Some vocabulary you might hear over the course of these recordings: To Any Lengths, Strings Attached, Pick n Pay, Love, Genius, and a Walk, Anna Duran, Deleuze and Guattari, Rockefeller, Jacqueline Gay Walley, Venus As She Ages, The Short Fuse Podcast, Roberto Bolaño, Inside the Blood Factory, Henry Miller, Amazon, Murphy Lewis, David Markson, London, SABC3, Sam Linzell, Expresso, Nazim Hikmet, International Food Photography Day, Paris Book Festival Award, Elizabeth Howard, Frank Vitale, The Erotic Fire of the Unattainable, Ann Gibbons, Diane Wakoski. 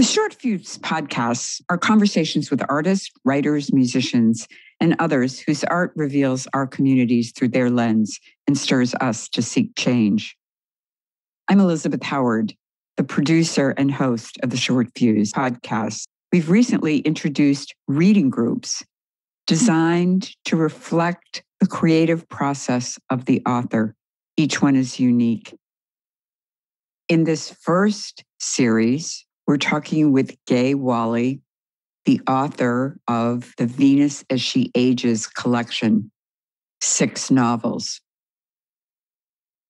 The Short Fuse podcasts are conversations with artists, writers, musicians, and others whose art reveals our communities through their lens and stirs us to seek change. I'm Elizabeth Howard, the producer and host of the Short Fuse podcast. We've recently introduced reading groups designed to reflect the creative process of the author. Each one is unique. In this first series, we're talking with Gay Walley, the author of the Venus As She Ages collection, 6 novels.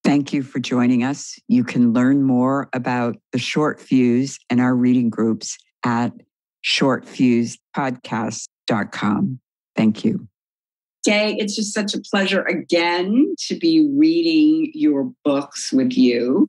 Thank you for joining us. You can learn more about the Short Fuse and our reading groups at shortfusepodcast.com. Thank you. Gay, it's just such a pleasure again to be reading your books with you.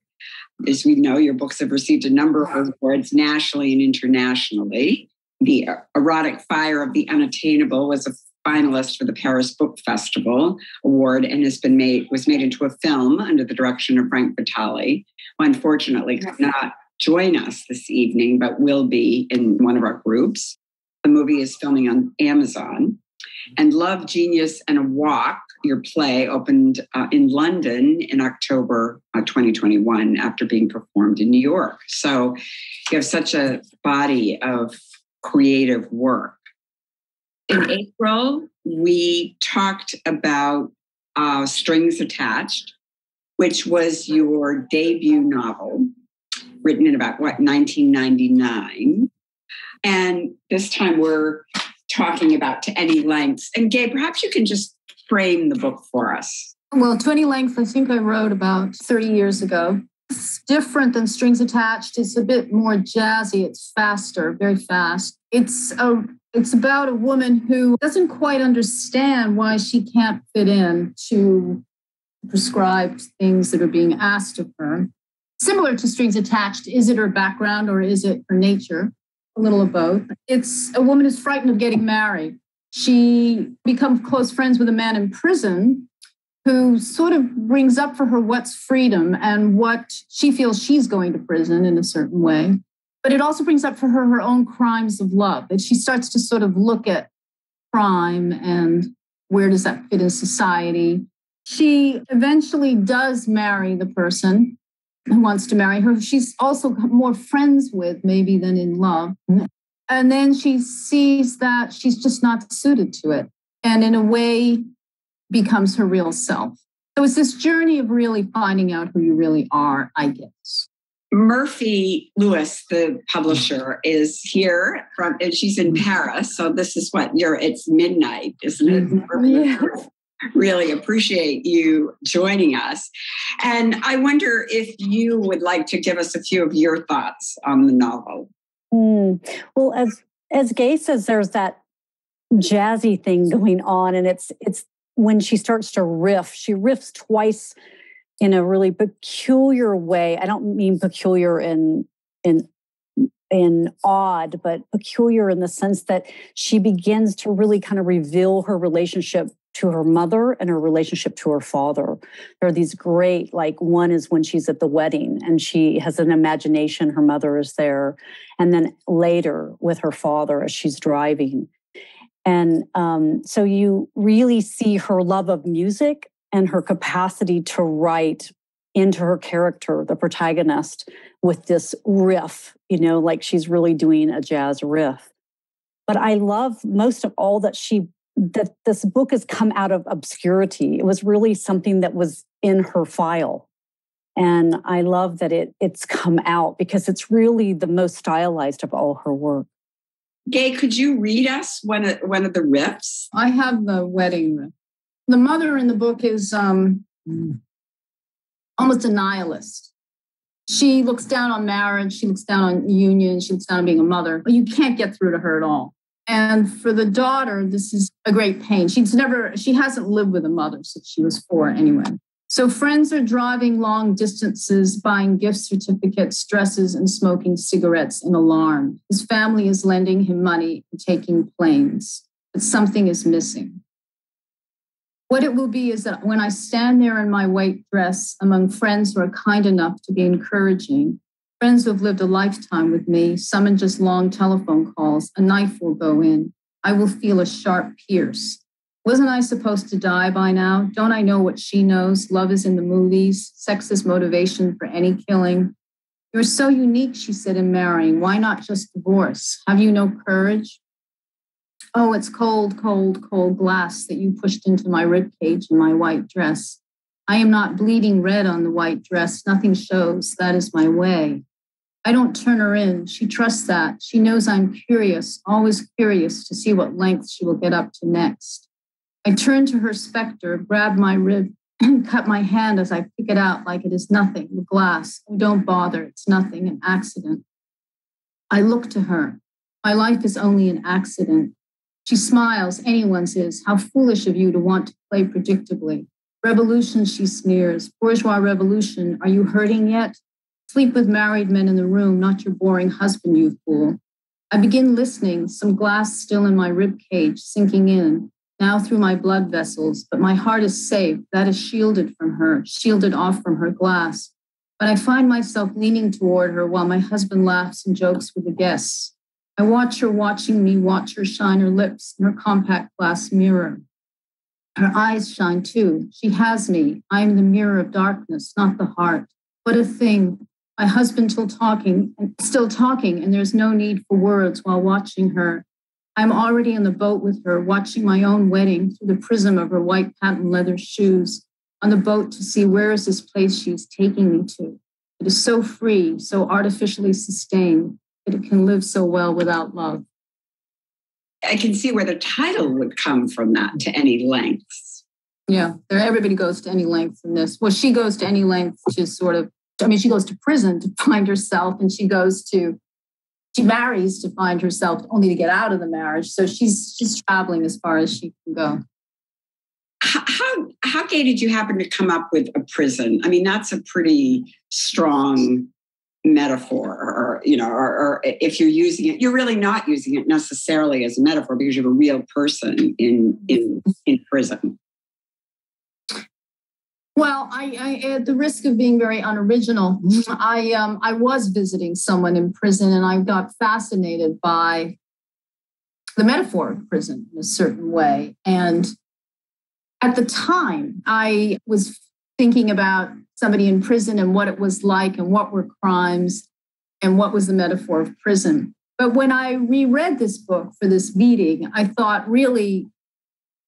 As we know, your books have received a number of awards nationally and internationally. The Erotic Fire of the Unattainable was a finalist for the Paris Book Festival Award and was made into a film under the direction of Frank Vitale, who unfortunately could not join us this evening, but will be in one of our groups. The movie is filming on Amazon. And Love, Genius, and a Walk, your play, opened in London in October 2021 after being performed in New York. So you have such a body of creative work. In April, we talked about Strings Attached, which was your debut novel, written in about, 1999. And this time we're talking about To Any Lengths. And Gay, perhaps you can just frame the book for us. Well, To Any Lengths, I think I wrote about 30 years ago. It's different than Strings Attached. It's a bit more jazzy. It's faster, very fast. It's about a woman who doesn't quite understand why she can't fit in to prescribed things that are being asked of her. Similar to Strings Attached, is it her background or is it her nature? A little of both. It's a woman who's frightened of getting married. She becomes close friends with a man in prison who sort of brings up for her what's freedom and what she feels she's going to prison in a certain way. But it also brings up for her her own crimes of love, that she starts to sort of look at crime and where does that fit in society. She eventually does marry the person who wants to marry her. She's also more friends with maybe than in love. And then she sees that she's just not suited to it. And in a way becomes her real self. So it's this journey of really finding out who you really are, I guess. Murphy Lewis, the publisher, is here and she's in Paris. So this is it's midnight, isn't it? Mm-hmm. Really appreciate you joining us. And I wonder if you would like to give us a few of your thoughts on the novel. Well, as Gay says, there's that jazzy thing going on. And it's when she starts to riff, she riffs twice in a really peculiar way. I don't mean peculiar in odd, but peculiar in the sense that she begins to really kind of reveal her relationship to her mother and her relationship to her father. There are these great, one is when she's at the wedding and she has an imagination, her mother is there. And then later with her father as she's driving. And so you really see her love of music and her capacity to write into her character, the protagonist, with this riff, like she's really doing a jazz riff. But I love most of all that this book has come out of obscurity. It was really something that was in her file. And I love that it's come out because it's really the most stylized of all her work. Gay, could you read us one of the riffs? I have the wedding riff. The mother in the book is almost a nihilist. She looks down on marriage. She looks down on union. She looks down on being a mother. But you can't get through to her at all. And for the daughter, this is a great pain. She hasn't lived with a mother since she was 4 anyway. So friends are driving long distances, buying gift certificates, dresses, and smoking cigarettes in alarm. His family is lending him money and taking planes, but something is missing. What it will be is that when I stand there in my white dress among friends who are kind enough to be encouraging, friends who have lived a lifetime with me, some in just long telephone calls. A knife will go in. I will feel a sharp pierce. Wasn't I supposed to die by now? Don't I know what she knows? Love is in the movies. Sex is motivation for any killing. You're so unique, she said, in marrying. Why not just divorce? Have you no courage? Oh, it's cold, cold, cold glass that you pushed into my ribcage and my white dress. I am not bleeding red on the white dress. Nothing shows. That is my way. I don't turn her in. She trusts that. She knows I'm curious, always curious to see what lengths she will get up to next. I turn to her specter, grab my rib, and cut my hand as I pick it out like it is nothing, the glass. Oh, don't bother. It's nothing, an accident. I look to her. My life is only an accident. She smiles. Anyone's is. How foolish of you to want to play predictably. Revolution, she sneers. Bourgeois revolution. Are you hurting yet? Sleep with married men in the room, not your boring husband, you fool. I begin listening, some glass still in my rib cage, sinking in, now through my blood vessels, but my heart is safe. That is shielded from her, shielded off from her glass. But I find myself leaning toward her while my husband laughs and jokes with the guests. I watch her watching me, watch her shine her lips in her compact glass mirror. Her eyes shine too. She has me. I am the mirror of darkness, not the heart. What a thing. My husband still talking, and there's no need for words while watching her. I'm already in the boat with her, watching my own wedding through the prism of her white patent leather shoes, on the boat to see where is this place she's taking me to. It is so free, so artificially sustained, that it can live so well without love. I can see where the title would come from, that, To Any Lengths. Yeah, everybody goes to any lengths in this. Well, she goes to any lengths to sort of, I mean, she goes to prison to find herself, and she marries to find herself, only to get out of the marriage. So she's traveling as far as she can go. How Gay, did you happen to come up with a prison? I mean, that's a pretty strong metaphor, or if you're using it, you're really not using it necessarily as a metaphor because you're a real person in prison. Well, I at the risk of being very unoriginal, I was visiting someone in prison, and I got fascinated by the metaphor of prison in a certain way. And at the time, I was thinking about somebody in prison and what it was like and what were crimes and what was the metaphor of prison. But when I reread this book for this meeting, I thought, really,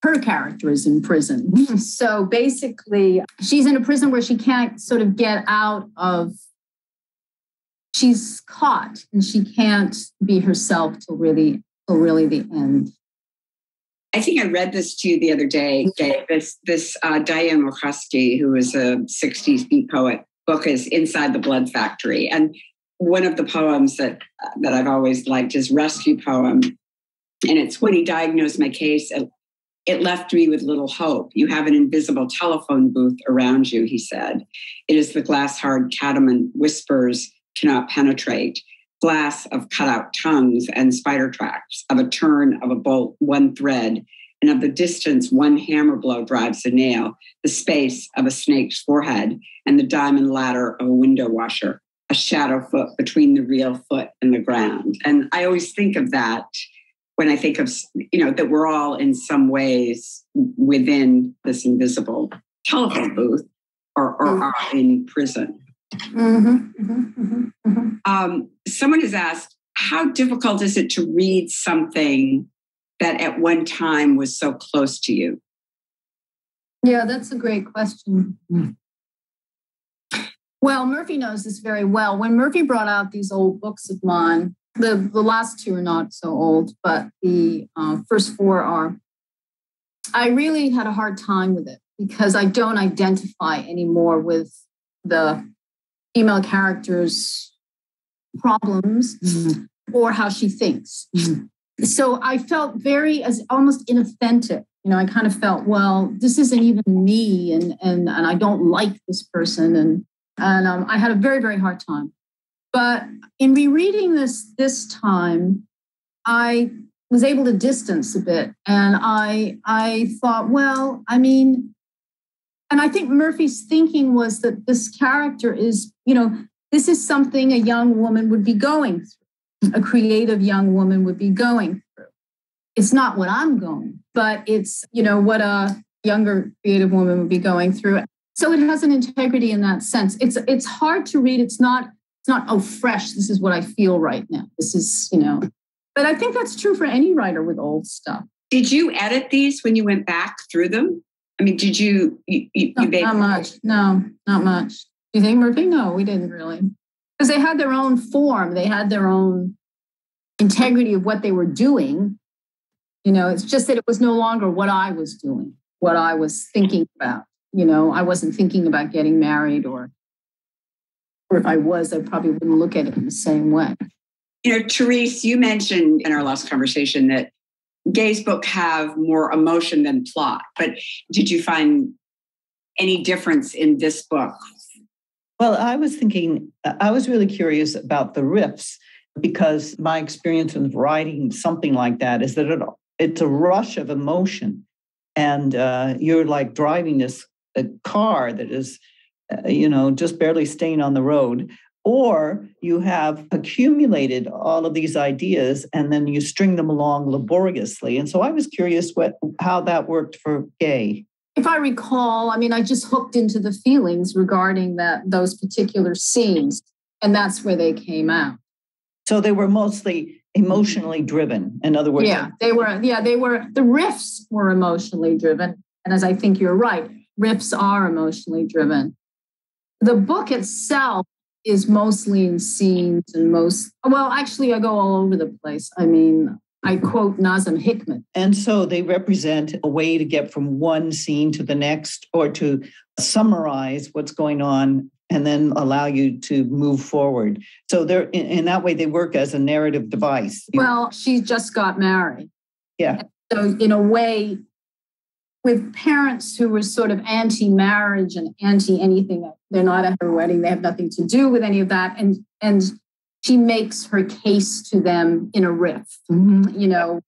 her character is in prison. So basically, she's in a prison where she can't sort of get out of, she's caught and she can't be herself till really the end. I think I read this to you the other day, Gay. This Diane Wakoski, who is a 60s beat poet, book is Inside the Blood Factory. And one of the poems that I've always liked is Rescue Poem. And it's, when he diagnosed my case, it left me with little hope. You have an invisible telephone booth around you, he said. It is the glass-hard catamount whispers cannot penetrate, glass of cut-out tongues and spider tracks, of a turn of a bolt, one thread, and of the distance one hammer blow drives a nail, the space of a snake's forehead, and the diamond ladder of a window washer, a shadow foot between the real foot and the ground. And I always think of that when I think of, that we're all in some ways within this invisible telephone booth or are in prison. Mm-hmm, mm-hmm, mm-hmm, mm-hmm. Someone has asked, how difficult is it to read something that at one time was so close to you? Yeah, that's a great question. Mm-hmm. Well, Murphy knows this very well. When Murphy brought out these old books of mine, the last two are not so old, but the first four are. I really had a hard time with it because I don't identify anymore with the female character's problems, mm-hmm, or how she thinks. Mm-hmm. So I felt almost inauthentic. I kind of felt, well, this isn't even me, and I don't like this person, and I had a very, very hard time. But in rereading this time, I was able to distance a bit. And I thought, well, I mean, and I think Murphy's thinking was that this character is, This is something a young woman would be going through, a creative young woman would be going through. It's not what I'm going, but it's, you know, what a younger creative woman would be going through. So it has an integrity in that sense. It's hard to read. It's not, oh, fresh, this is what I feel right now. This is, you know, but I think that's true for any writer with old stuff. Did you edit these when you went back through them? I mean, did you? Not much. No, not much. Do you think, Murphy? No, we didn't really. Because they had their own form. They had their own integrity of what they were doing. You know, it's just that it was no longer what I was doing, what I was thinking about. You know, I wasn't thinking about getting married, or if I was, I probably wouldn't look at it in the same way. You know, Therese, you mentioned in our last conversation that Gay's books have more emotion than plot, but did you find any difference in this book? Well, I was thinking, I was really curious about the rifts, because my experience in writing something like that is that it's a rush of emotion, and you're like driving this car that is, you know, just barely staying on the road. Or you have accumulated all of these ideas and then you string them along laboriously. And so I was curious how that worked for Gay. If I recall, I mean, I just hooked into the feelings regarding those particular scenes, and that's where they came out. So they were mostly emotionally driven, in other words. Yeah, the riffs were emotionally driven. And as I think you're right, riffs are emotionally driven. The book itself is mostly in scenes and well, actually, I go all over the place. I mean, I quote Nazim Hikmet. And so they represent a way to get from one scene to the next, or to summarize what's going on and then allow you to move forward. So they're in that way, they work as a narrative device. Well, she just got married. Yeah. And so in a way, with parents who were sort of anti-marriage and anti-anything, they're not at her wedding, they have nothing to do with any of that. And she makes her case to them in a riff. Mm-hmm. You know,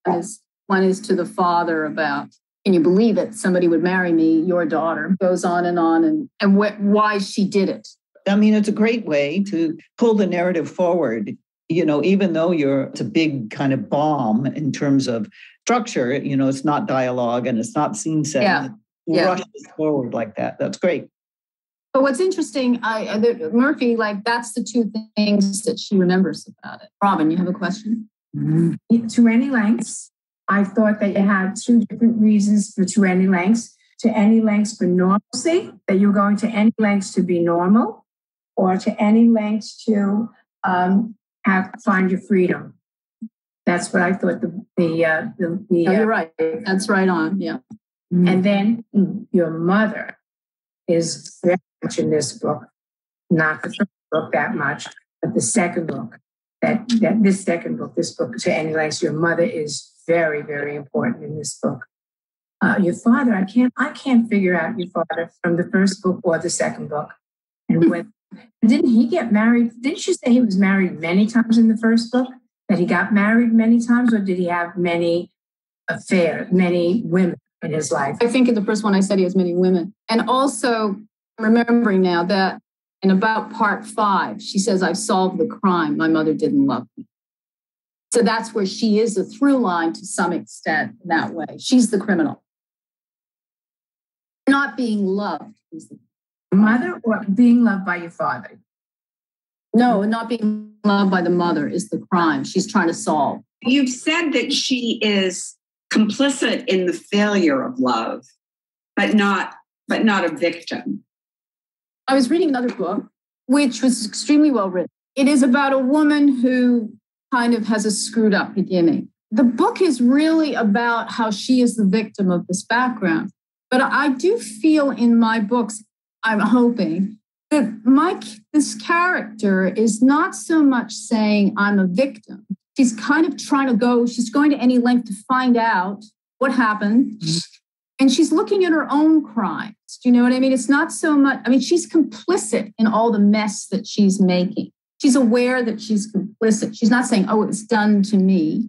one is to the father about, can you believe it? Somebody would marry me, your daughter. Goes on and why she did it. I mean, it's a great way to pull the narrative forward. You know, even though it's a big kind of bomb in terms of structure, you know, it's not dialogue and it's not scene setting. Yeah. It rushes forward like that. That's great. But what's interesting, Murphy, like, that's the two things that she remembers about it. Robin, you have a question? Mm-hmm. To Any Lengths, I thought that you had two different reasons for To Any Lengths. To any lengths for normalcy, that you're going to any lengths to be normal, or to any lengths to find your freedom. That's what I thought. You're right. That's right on. Yeah. Mm-hmm. And then your mother is very much in this book, not the first book that much, but the second book. This book, To Any Lengths, your mother is very, very important in this book. Your father, I can't figure out your father from the first book or the second book, and when. Didn't he get married? Didn't you say he was married many times in the first book? That he got married many times, or did he have many affairs, many women in his life? I think in the first one I said he has many women. And also, I'm remembering now that in about part 5, she says, I've solved the crime. My mother didn't love me. So that's where she is a through line to some extent in that way. She's the criminal. Not being loved is the mother, or being loved by your father? No, not being loved by the mother is the crime she's trying to solve. You've said that she is complicit in the failure of love, but not a victim. I was reading another book, which was extremely well written. It is about a woman who kind of has a screwed up beginning. The book is really about how she is the victim of this background. But I do feel in my books, I'm hoping that this character is not so much saying I'm a victim. She's kind of trying to go, she's going to any length to find out what happened. And she's looking at her own crimes. Do you know what I mean? It's not so much, I mean, she's complicit in all the mess that she's making. She's aware that she's complicit. She's not saying, oh, it's done to me.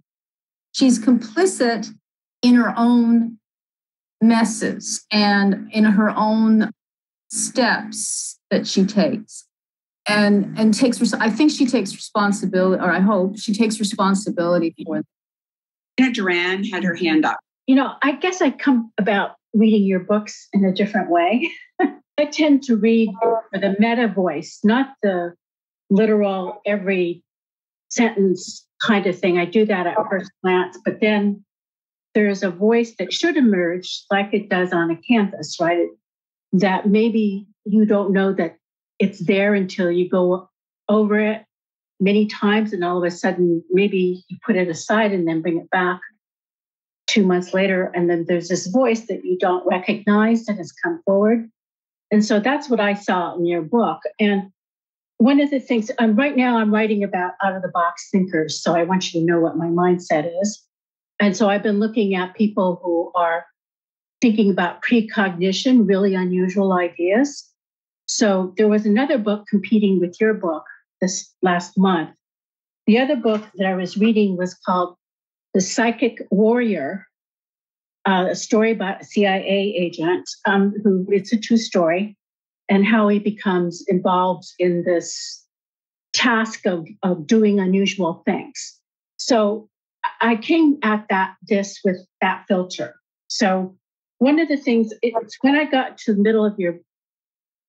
She's complicit in her own messes and in her own steps that she takes. and takes, I think she takes responsibility, or I hope she takes responsibility for it. Anna Duran had her hand up. You know, I guess I come about reading your books in a different way. I tend to read for the meta voice, not the literal every sentence kind of thing. I do that at first glance, but then there is a voice that should emerge like it does on a canvas, right? That maybe you don't know that it's there until you go over it many times, and all of a sudden, maybe you put it aside and then bring it back 2 months later, and then there's this voice that you don't recognize that has come forward. And so that's what I saw in your book. And one of the things, right now I'm writing about out-of-the-box thinkers, so I want you to know what my mindset is. And so I've been looking at people who are thinking about precognition, really unusual ideas. So there was another book competing with your book this last month. The other book that I was reading was called The Psychic Warrior, a story about a CIA agent who, it's a true story, and how he becomes involved in this task of doing unusual things. So I came at this with that filter. So one of the things, it's when I got to the middle of your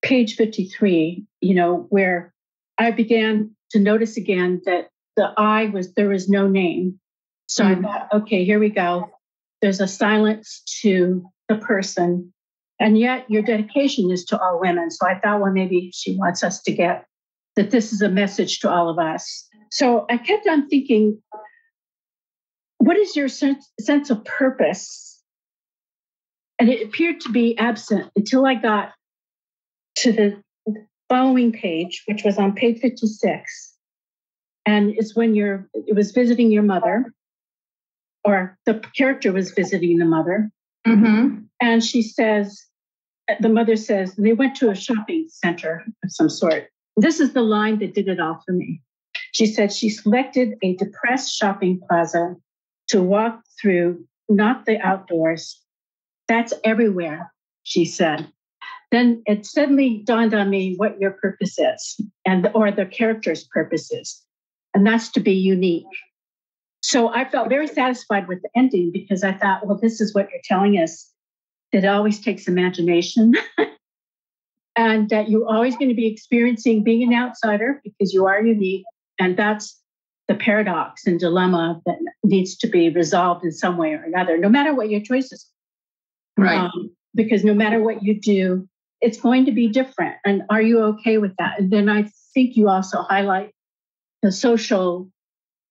page 53, you know, where I began to notice again that the I was, there was no name. So I thought, okay, here we go. There's a silence to the person. And yet your dedication is to all women. So I thought, well, maybe she wants us to get that this is a message to all of us. So I kept on thinking, what is your sense of purpose? And it appeared to be absent until I got to the following page, which was on page 56. And it's when it was visiting your mother, or the character was visiting the mother. Mm-hmm. And she says, the mother says, they went to a shopping center of some sort. This is the line that did it all for me. She said she selected a depressed shopping plaza to walk through, not the outdoors. That's everywhere, she said. Then it suddenly dawned on me what your purpose is, and or the character's purpose is, and that's to be unique. So I felt very satisfied with the ending, because I thought, well, this is what you're telling us, that it always takes imagination and that you're always going to be experiencing being an outsider because you are unique. And that's the paradox and dilemma that needs to be resolved in some way or another, no matter what your choices are. Right. Because no matter what you do, it's going to be different. And are you okay with that? And then I think you also highlight the social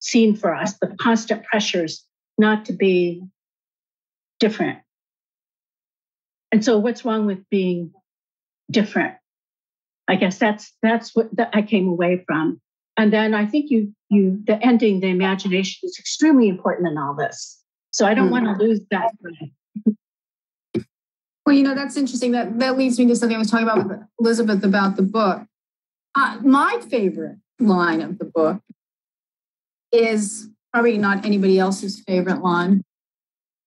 scene for us, the constant pressures not to be different. And so what's wrong with being different? I guess that's what I came away from. And then I think you the ending, the imagination is extremely important in all this. So I don't want to lose that. Well, you know, that's interesting. That leads me to something I was talking about with Elizabeth about the book. My favorite line of the book is probably not anybody else's favorite line,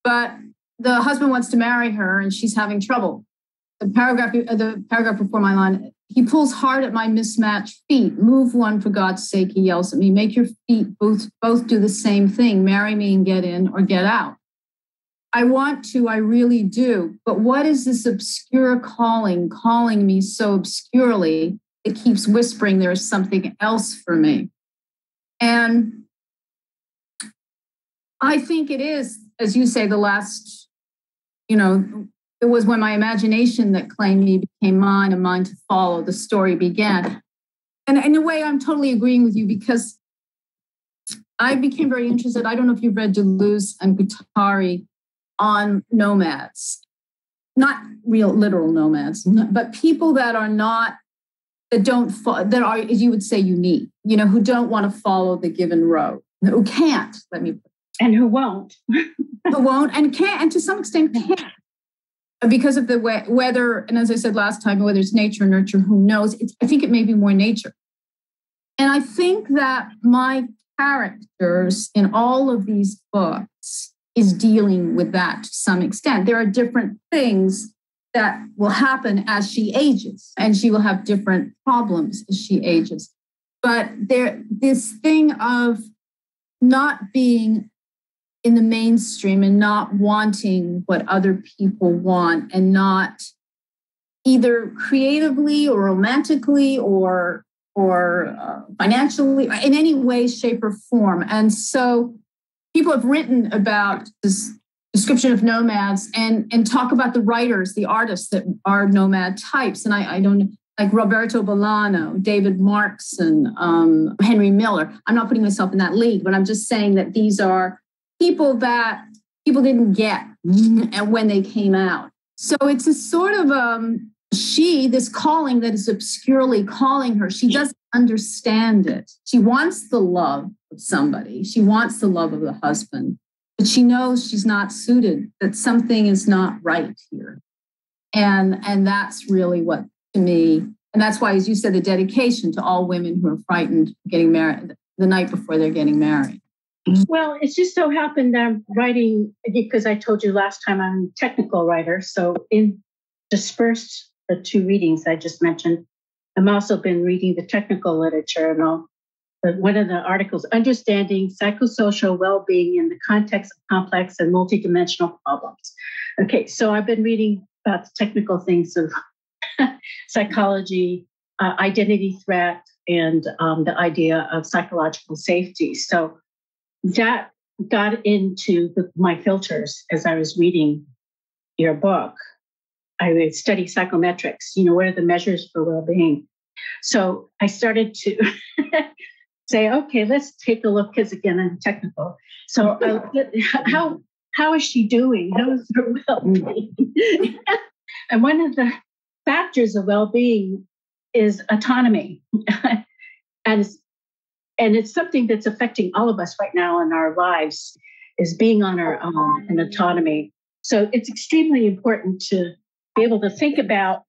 but the husband wants to marry her and she's having trouble. The paragraph before my line, he pulls hard at my mismatched feet. Move one, for God's sake, he yells at me. Make your feet both do the same thing. Marry me and get in, or get out. I want to, I really do. But what is this obscure calling me so obscurely? It keeps whispering there is something else for me. And I think it is, as you say, the last, you know, it was when my imagination that claimed me became mine, and mine to follow, the story began. And in a way, I'm totally agreeing with you, because I became very interested. I don't know if you've read Deleuze and Guattari on nomads, not real literal nomads, but people that are not, that are, as you would say, unique, you know, who don't want to follow the given road, who can't, let me put it. And who won't. Who won't and can't, and to some extent can't. Because of the way, whether, and as I said last time, whether it's nature or nurture, who knows? I think it may be more nature. And I think that my characters in all of these books is dealing with that to some extent. There are different things that will happen as she ages, and she will have different problems as she ages. But there, this thing of not being in the mainstream and not wanting what other people want, and not either creatively or romantically or financially, in any way, shape, or form. And so people have written about this description of nomads and talk about the writers, the artists that are nomad types. And I don't, like Roberto Bolaño, David Markson, Henry Miller. I'm not putting myself in that league, but I'm just saying that these are people that people didn't get when they came out. So it's a sort of this calling that is obscurely calling her. She doesn't understand it. She wants the love of somebody. She wants the love of the husband, but she knows she's not suited, that something is not right here. And that's really what, to me, and that's why, as you said, the dedication to all women who are frightened getting married the night before they're getting married. Well, it's just so happened that I'm writing, because I told you last time I'm a technical writer. So in dispersed the two readings I just mentioned, I'm also been reading the technical literature and all. But one of the articles, Understanding Psychosocial Well-Being in the Context of Complex and Multidimensional Problems. Okay, so I've been reading about the technical things of psychology, identity threat, and the idea of psychological safety. So that got into my filters as I was reading your book. I would study psychometrics, what are the measures for well-being? So I started to say, okay, let's take a look, because again, I'm technical. So how is she doing? How is her well-being? And one of the factors of well-being is autonomy. And it's something that's affecting all of us right now in our lives, is being on our own and autonomy. So it's extremely important to be able to think about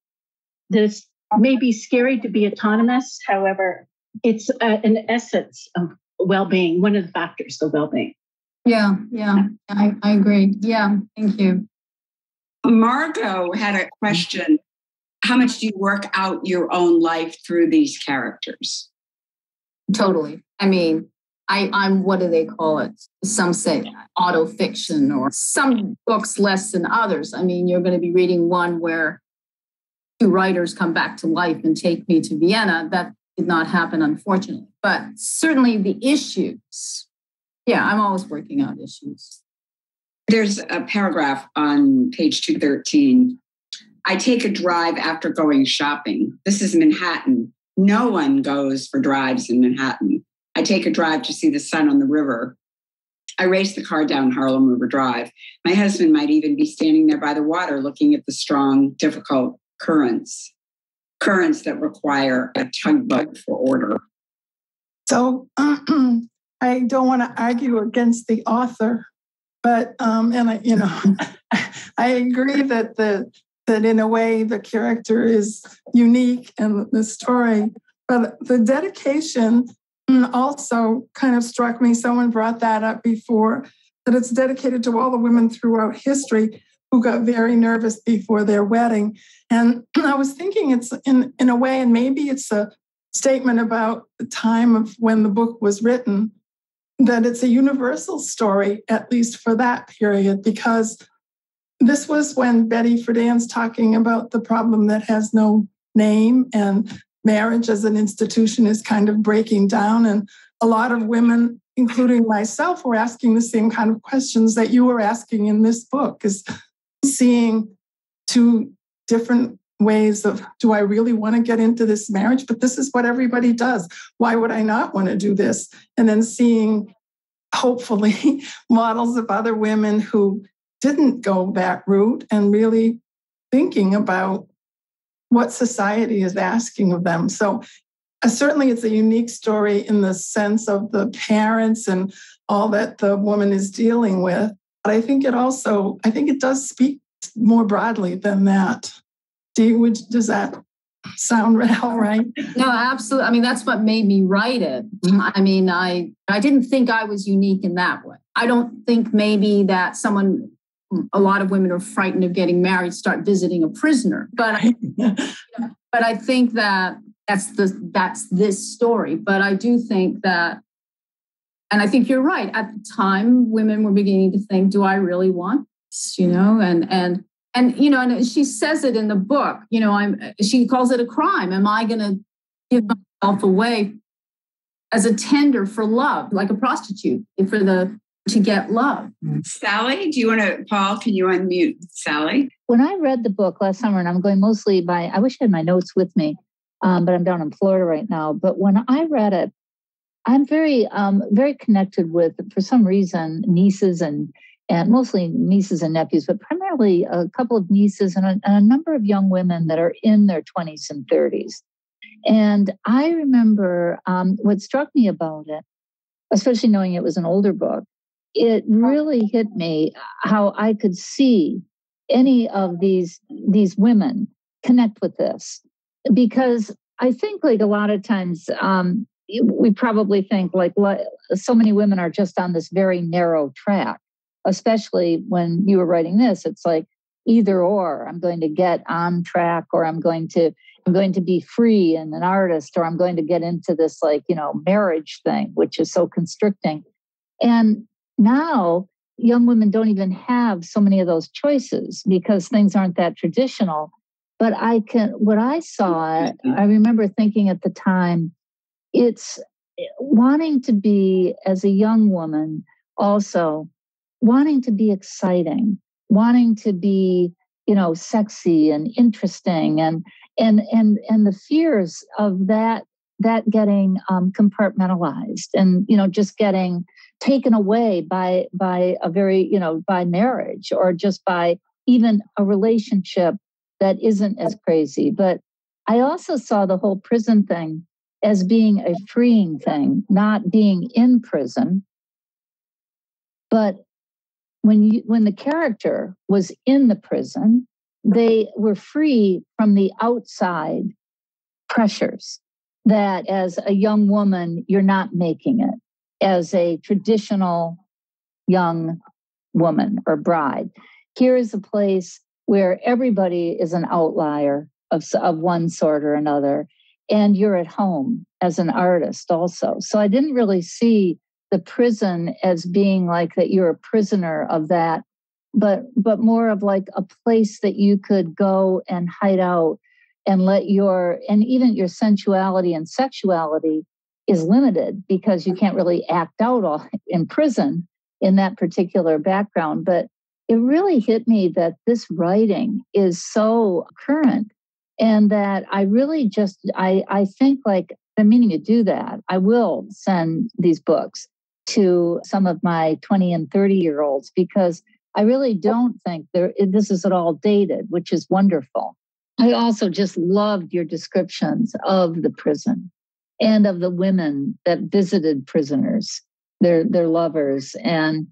this. May be scary to be autonomous. However, it's an essence of well-being, one of the factors of well-being. Yeah, I agree. Yeah, thank you. Margot had a question. How much do you work out your own life through these characters? Totally. I mean, I'm what do they call it? Some say auto-fiction, or some books less than others. I mean, you're going to be reading one where two writers come back to life and take me to Vienna. That did not happen, unfortunately. But certainly the issues. Yeah, I'm always working out issues. There's a paragraph on page 213. I take a drive after going shopping. This is Manhattan. No one goes for drives in Manhattan. I take a drive to see the sun on the river. I race the car down Harlem River Drive. My husband might even be standing there by the water looking at the strong, difficult currents that require a tugboat for order. So I don't want to argue against the author, but, I agree that that in a way the character is unique and the story, but the dedication also kind of struck me. Someone brought that up before, that it's dedicated to all the women throughout history who got very nervous before their wedding. And I was thinking it's in a way, and maybe it's a statement about the time of when the book was written, that it's a universal story, at least for that period, because this was when Betty Friedan's talking about the problem that has no name, and marriage as an institution is kind of breaking down. And a lot of women, including myself, were asking the same kind of questions that you were asking in this book, is seeing two different ways of, do I really want to get into this marriage? But this is what everybody does. Why would I not want to do this? And then seeing, hopefully, models of other women who didn't go that route and really thinking about what society is asking of them. So certainly it's a unique story in the sense of the parents and all that the woman is dealing with. But I think it does speak more broadly than that. Does that sound all right? No, absolutely. I mean, that's what made me write it. I mean, I didn't think I was unique in that way. I don't think maybe that someone a lot of women are frightened of getting married, start visiting a prisoner. But I think that that's this story. But I do think that, and I think you're right. At the time, women were beginning to think, "Do I really want this?" You know, and you know, and she says it in the book. You know, she calls it a crime. Am I going to give myself away as a tender for love, like a prostitute to get love? Sally, Paul, can you unmute Sally? When I read the book last summer, and I'm going mostly by, I wish I had my notes with me, but I'm down in Florida right now. But when I read it, I'm very, very connected with, for some reason, nieces and mostly nieces and nephews, but primarily a couple of nieces and a number of young women that are in their 20s and 30s. And I remember what struck me about it, especially knowing it was an older book, it really hit me how I could see any of these women connect with this. Because I think like a lot of times we probably think like so many women are just on this very narrow track, especially when you were writing this. It's like either or, I'm going to get on track or I'm going to be free and an artist, or I'm going to get into this like, you know, marriage thing, which is so constricting. And now young women don't even have so many of those choices because things aren't that traditional. But what I saw, I remember thinking at the time, it's wanting to be, as a young woman, also wanting to be exciting, wanting to be, you know, sexy and interesting, and the fears of that getting compartmentalized and, you know, just getting taken away by a very, you know, by marriage or just by even a relationship that isn't as crazy. But I also saw the whole prison thing as being a freeing thing, not being in prison. But when the character was in the prison, they were free from the outside pressures that as a young woman, you're not making it as a traditional young woman or bride. Here is a place where everybody is an outlier of one sort or another, and you're at home as an artist also. So I didn't really see the prison as being like that you're a prisoner of that, but more of like a place that you could go and hide out and let even your sensuality and sexuality is limited because you can't really act out all in prison in that particular background. But it really hit me that this writing is so current and that I really just, I think like the meaning to do that, I will send these books to some of my 20 and 30-year-olds because I really don't think this is at all dated, which is wonderful. I also just loved your descriptions of the prison and of the women that visited prisoners, their lovers, and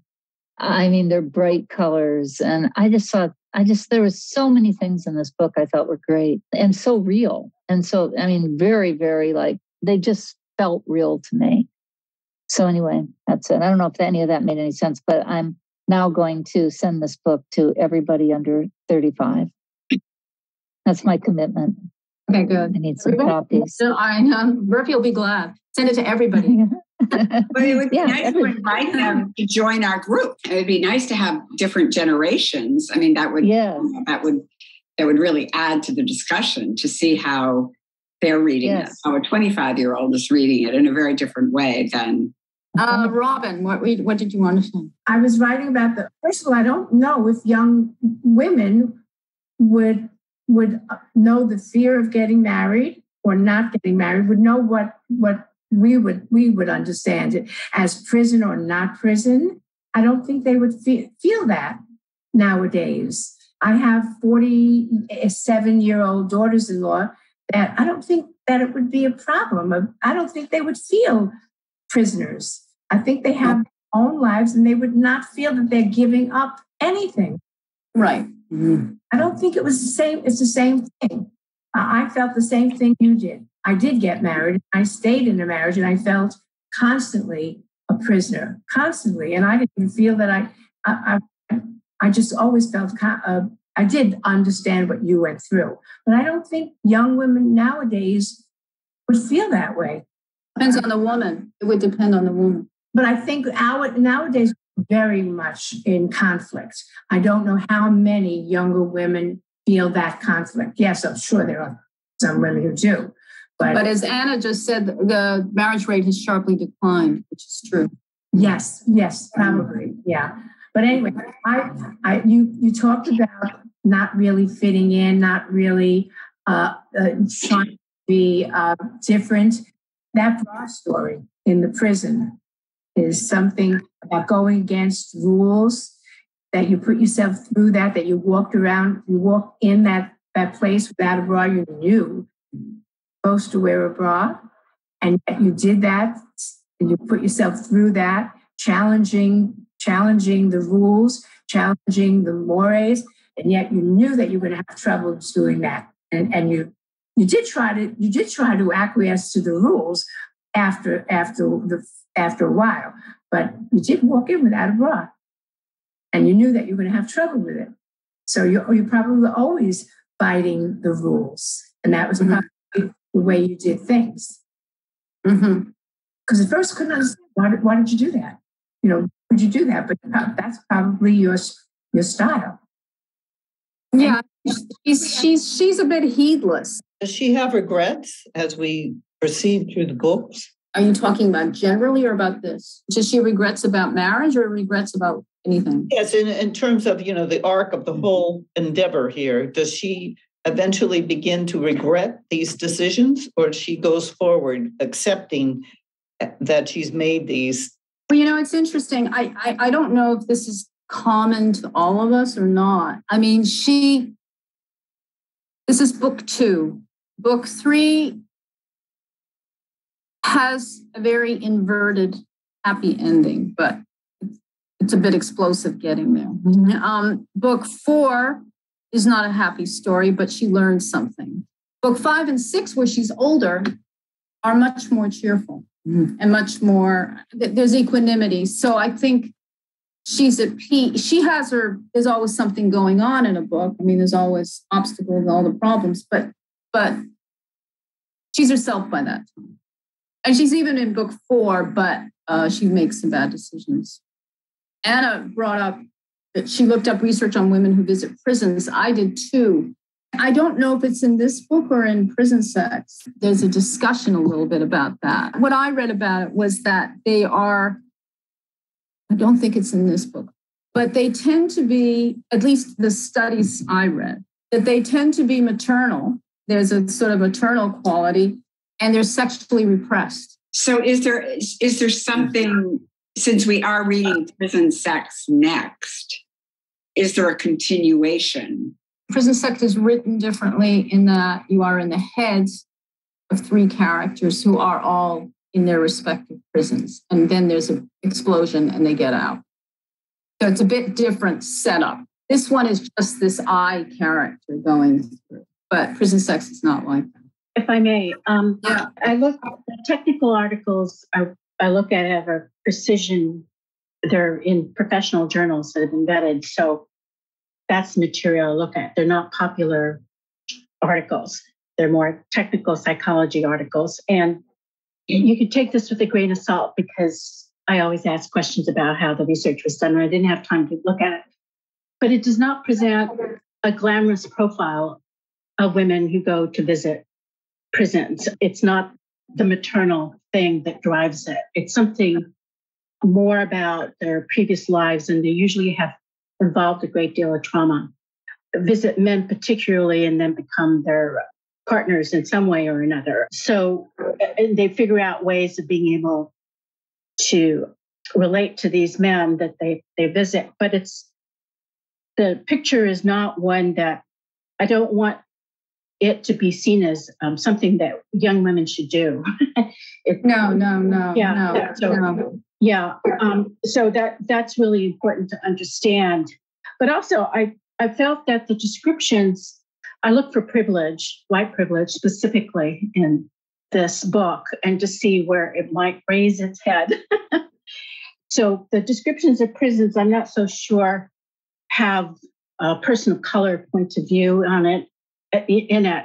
I mean their bright colors. And I just there were so many things in this book I thought were great and so real. And so I mean very, very like they just felt real to me. So anyway, that's it. I don't know if any of that made any sense, but I'm now going to send this book to everybody under 35. That's my commitment. Okay, good. I need some copies. So I know. Murphy will be glad. Send it to everybody. But it would be nice to invite them to join our group. It would be nice to have different generations. I mean, that would really add to the discussion to see how they're reading it, how a 25-year-old is reading it in a very different way than... Robin, what did you want to say? I was writing about first of all, I don't know if young women would know the fear of getting married or not getting married, would know what we would understand it as prison or not prison. I don't think they would feel that nowadays. I have 47-year-old daughters-in-law that I don't think that it would be a problem. I don't think they would feel prisoners. I think they have their own lives and they would not feel that they're giving up anything. Right. Mm-hmm. I don't think it was the same. It's the same thing. I felt the same thing you did. I did get married. I stayed in a marriage and I felt constantly a prisoner, constantly. And I didn't feel that I, I, I just always felt I did understand what you went through. But I don't think young women nowadays would feel that way. Depends on the woman. It would depend on the woman. But I think nowadays very much in conflict. I don't know how many younger women feel that conflict. Yes, I'm sure there are some women who do. But as Anna just said, the marriage rate has sharply declined, which is true. Yes, probably, yeah. But anyway, you talked about not really fitting in, not really trying to be different. That bra story in the prison is something about going against rules, that you put yourself through that you walked around, you walked in that place without a bra. You knew supposed to wear a bra, and you did that, and you put yourself through that, challenging the rules, challenging the mores, and yet you knew that you were going to have trouble doing that, and you did try to acquiesce to the rules after a while, but you did walk in without a bra, and you knew that you were going to have trouble with it, so you probably were always fighting the rules, and that was probably the way you did things. Mm-hmm. Because at first I couldn't understand why did you do that? You know, would you do that? But that's probably your style. Yeah, she's a bit heedless. Does she have regrets as we proceed through the books? Are you talking about generally or about this? Does she regrets about marriage or regrets about anything? Yes, in terms of, you know, the arc of the whole endeavor here, does she eventually begin to regret these decisions, or she goes forward accepting that she's made these? Well, you know, it's interesting. I don't know if this is common to all of us or not. I mean, this is book two. Book three has a very inverted happy ending, but it's a bit explosive getting there. Mm-hmm. Book four is not a happy story, but she learns something. Book 5 and 6, where she's older, are much more cheerful. Mm-hmm. And much more, there's equanimity. So I think she's at peace. There's always something going on in a book. I mean, there's always obstacles, all the problems, but she's herself by that time. And she's even in book 4, but she makes some bad decisions. Anna brought up that she looked up research on women who visit prisons. I did too. I don't know if it's in this book or in Prison Sex. There's a discussion a little bit about that. What I read about it was that they are, I don't think it's in this book, but they tend to be, at least the studies I read, that they tend to be maternal. There's a sort of maternal quality, and they're sexually repressed. So is there something, since we are reading Prison Sex next, is there a continuation? Prison Sex is written differently in that you are in the heads of 3 characters who are all in their respective prisons. And then there's an explosion and they get out. So it's a bit different setup. This one is just this I character going through, but Prison Sex is not like that. If I may, yeah. I look at the technical articles I look at have a precision. They're in professional journals that have been vetted. So that's material I look at. They're not popular articles. They're more technical psychology articles. And you could take this with a grain of salt, because I always ask questions about how the research was done, and I didn't have time to look at it. But it does not present a glamorous profile of women who go to visit prisons. It's not the maternal thing that drives it. It's something more about their previous lives, and they usually have involved a great deal of trauma. Visit men particularly, and then become their partners in some way or another. So and they figure out ways of being able to relate to these men that they visit. But the picture is not one that I don't want it to be seen as something that young women should do. Yeah. So that's really important to understand. But also, I felt that the descriptions, I look for privilege, white privilege specifically in this book, and to see where it might raise its head. So the descriptions of prisons, I'm not so sure have a person of color point of view on it, in it,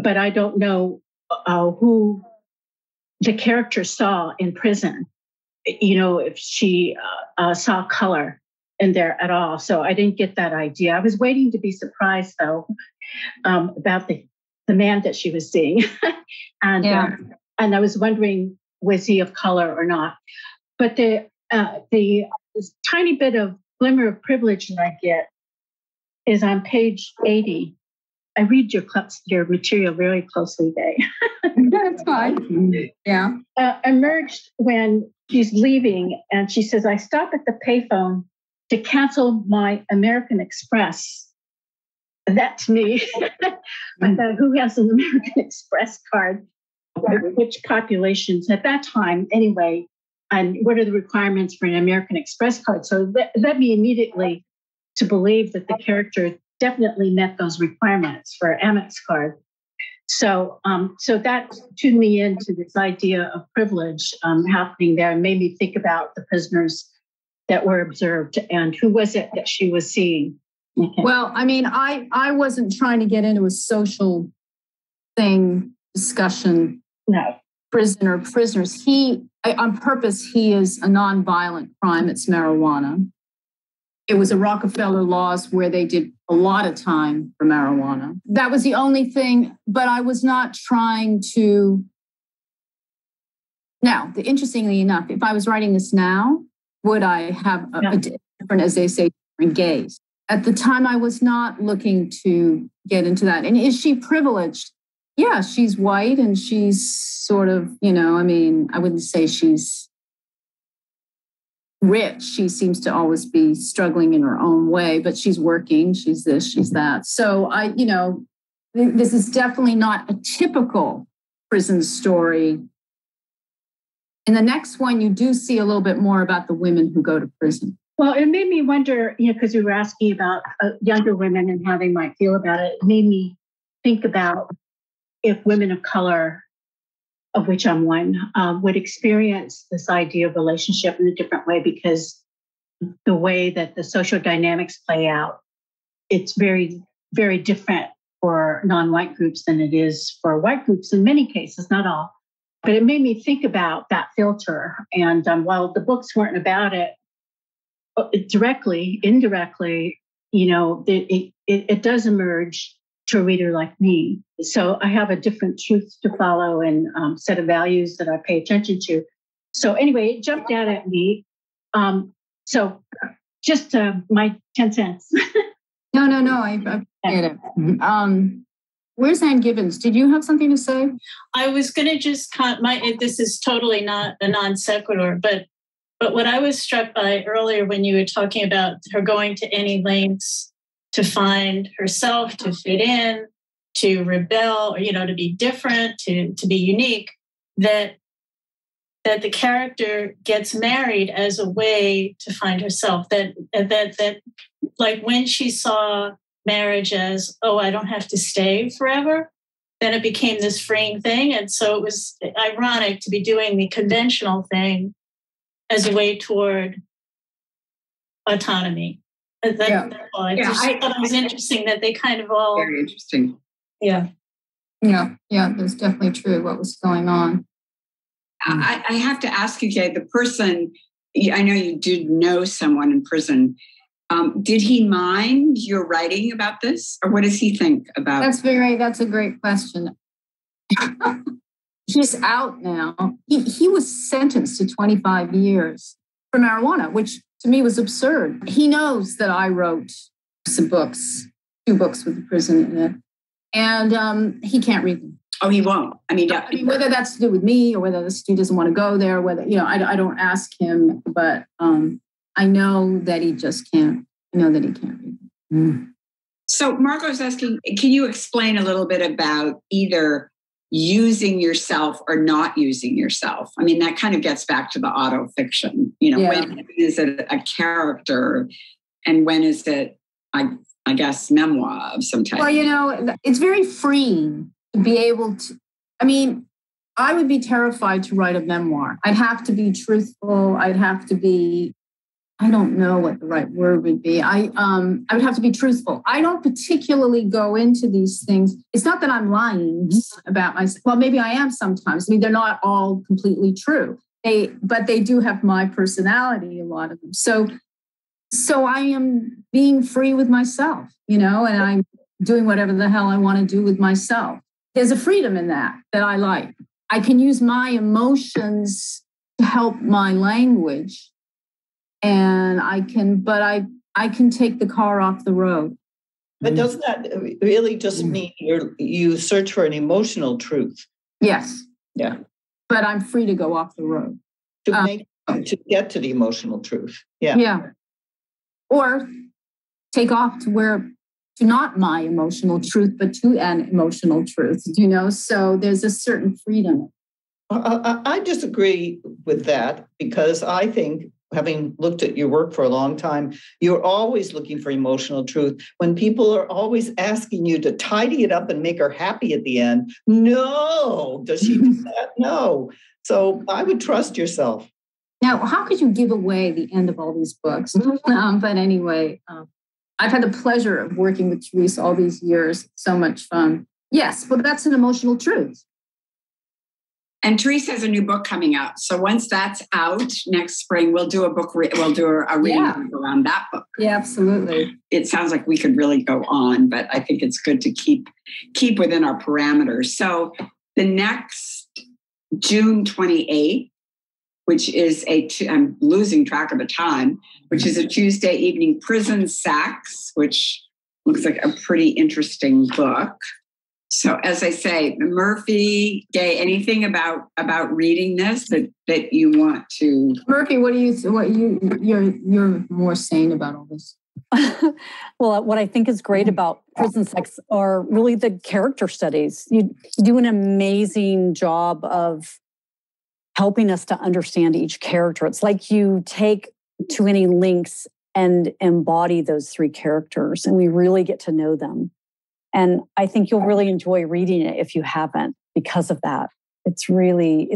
but I don't know who the character saw in prison, you know, if she saw color in there at all. So I didn't get that idea. I was waiting to be surprised, though, about the man that she was seeing. And yeah. And I was wondering, was he of color or not? But the tiny bit of glimmer of privilege that I get is on page 80. I read your material very closely, Day. That's fine. Yeah. Emerged when she's leaving, and she says, I stop at the payphone to cancel my American Express. And that's me. I thought, who has an American Express card? Which populations at that time, anyway? And what are the requirements for an American Express card? So that led me immediately to believe that the character definitely met those requirements for an Amex card. So so that tuned me into this idea of privilege happening there, and made me think about the prisoners that were observed and who was it that she was seeing. Okay. Well, I mean, I wasn't trying to get into a social thing discussion. No. Prisoners. On purpose, he is a nonviolent crime. It's marijuana. It was a Rockefeller laws where they did a lot of time for marijuana. That was the only thing, but I was not trying to. Now, interestingly enough, if I was writing this now, would I have a different, as they say, different gaze? At the time, I was not looking to get into that. And is she privileged? Yeah, she's white and she's sort of, you know, I mean, I wouldn't say she's rich. She seems to always be struggling in her own way, but she's working, she's this, she's that. So I, you know, this is definitely not a typical prison story. In the next one, you do see a little bit more about the women who go to prison. Well, it made me wonder, you know, because you were asking about younger women and how they might feel about it. It made me think about if women of color, of which I'm one, would experience this idea of relationship in a different way, because the way that the social dynamics play out, it's very, very different for non-white groups than it is for white groups in many cases, not all. But it made me think about that filter. And while the books weren't about it directly, indirectly, you know, it does emerge to a reader like me. So I have a different truth to follow and set of values that I pay attention to. So anyway, it jumped out at me. So just my 10 cents. No, I get it. Where's Ann Gibbons? Did you have something to say? I was going to just, this is totally not a non sequitur, but what I was struck by earlier when you were talking about her going to any lengths to find herself, to fit in, to rebel, or, you know, to be different, to be unique, that the character gets married as a way to find herself. That like when she saw marriage as, oh, I don't have to stay forever, then it became this freeing thing. And so it was ironic to be doing the conventional thing as a way toward autonomy. I thought it was interesting that they kind of all... Very interesting. Yeah. Yeah, that's definitely true, what was going on. I have to ask you, Kay, the person, I know you did know someone in prison. Did he mind your writing about this? Or what does he think about it? That's a great question. He's out now. He was sentenced to 25 years for marijuana, which... to me, was absurd. He knows that I wrote some books, 2 books with the prison in it, and he can't read them. Oh, he won't. I mean, whether that's to do with me or whether the student doesn't want to go there, whether, you know, I don't ask him, but I know that he just can't. I know that he can't read them. Mm. So Marco's asking, can you explain a little bit about either using yourself or not using yourself? I mean, that kind of gets back to the auto fiction. You know, when is it a character and when is it, I guess, memoir of some type? Well, you know, it's very freeing to be able to, I mean, I would be terrified to write a memoir. I'd have to be truthful. I'd have to be I don't know what the right word would be. I would have to be truthful. I don't particularly go into these things. It's not that I'm lying about myself. Well, maybe I am sometimes. I mean, they're not all completely true. But they do have my personality, a lot of them. So I am being free with myself, you know, and I'm doing whatever the hell I want to do with myself. There's a freedom in that I like. I can use my emotions to help my language. And I can take the car off the road. But doesn't that really just mean you search for an emotional truth? Yes. Yeah. But I'm free to go off the road. To get to the emotional truth. Yeah. Yeah. Or take off to not my emotional truth, but to an emotional truth, you know? So there's a certain freedom. I disagree with that, because I think, having looked at your work for a long time, you're always looking for emotional truth. When people are always asking you to tidy it up and make her happy at the end, no, does she do that? No. So I would trust yourself. Now, how could you give away the end of all these books? But anyway, I've had the pleasure of working with Therese all these years. So much fun. Yes, but that's an emotional truth. And Therese has a new book coming out. So once that's out next spring, we'll do a book. We'll do a reading around that book. Yeah, absolutely. It sounds like we could really go on, but I think it's good to keep within our parameters. So the next June 28th, which is I'm losing track of the time, which is a Tuesday evening, Prison Sex, which looks like a pretty interesting book. So as I say, Murphy, Gay, anything about reading this that you want to? Murphy, you're more sane about all this? Well, what I think is great about Prison Sex are really the character studies. You do an amazing job of helping us to understand each character. It's like you take To Any Lengths and embody those three characters, and we really get to know them. And I think you'll really enjoy reading it if you haven't, because of that. It's maybe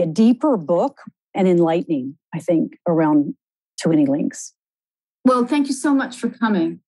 a deeper book and enlightening, I think, around To Any Lengths. Well, thank you so much for coming.